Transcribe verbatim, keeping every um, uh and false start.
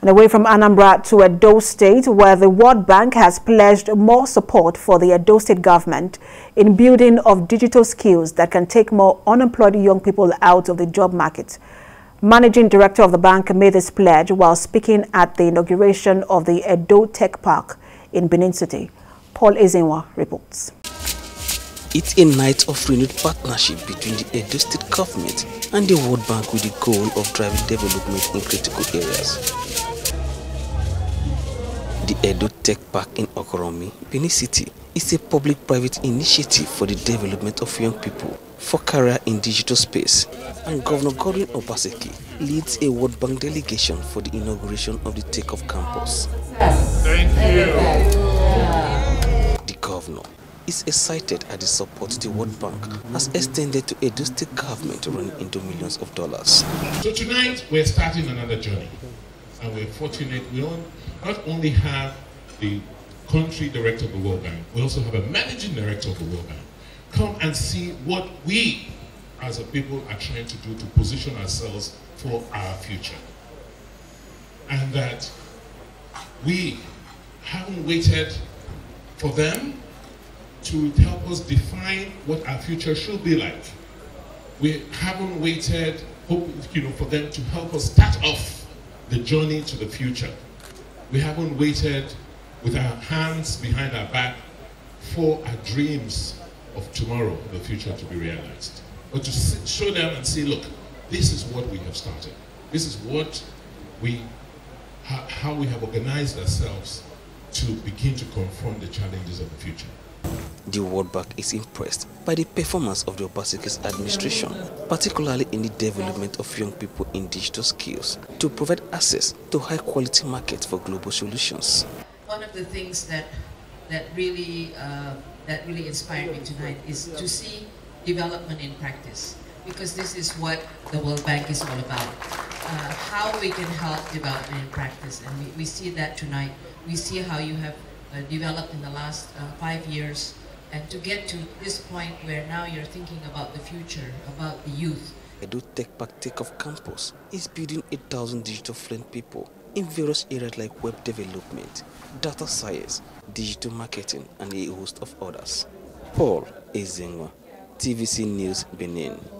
And away from Anambra to Edo State, where the World Bank has pledged more support for the Edo State government in building of digital skills that can take more unemployed young people out of the job market. Managing Director of the bank made this pledge while speaking at the inauguration of the Edo Tech Park in Benin City. Paul Ezengwa reports. It's a night of renewed partnership between the Edo State government and the World Bank with the goal of driving development in critical areas. The Edo Tech Park in Okoromi, Benin City, is a public-private initiative for the development of young people for career in digital space, and Governor Godwin Obaseki leads a World Bank delegation for the inauguration of the Takeoff campus. Thank you. The governor is excited at the support the World Bank has extended to Edo State government running into millions of dollars. So tonight we're starting another journey, and we're fortunate we all not only have the country director of the World Bank, we also have a managing director of the World Bank. Come and see what we as a people are trying to do to position ourselves for our future. And that we haven't waited for them to help us define what our future should be like. We haven't waited hope, you know, for them to help us start off the journey to the future. We haven't waited with our hands behind our back for our dreams of tomorrow, the future to be realized. But to sit, show them and say, look, this is what we have started. This is what we, ha how we have organized ourselves to begin to confront the challenges of the future. The World Bank is impressed by the performance of the Obaseki's administration, particularly in the development of young people in digital skills to provide access to high-quality markets for global solutions. One of the things that that really uh, that really inspired me tonight is to see development in practice, because this is what the World Bank is all about, uh, how we can help development in practice, and we, we see that tonight. We see how you have uh, developed in the last uh, five years, and to get to this point where now you're thinking about the future, about the youth. Edo Tech Park Takeoff Campus is building eight thousand digital fluent people in various areas like web development, data science, digital marketing, and a host of others. Paul Ezengwa, T V C News, Benin.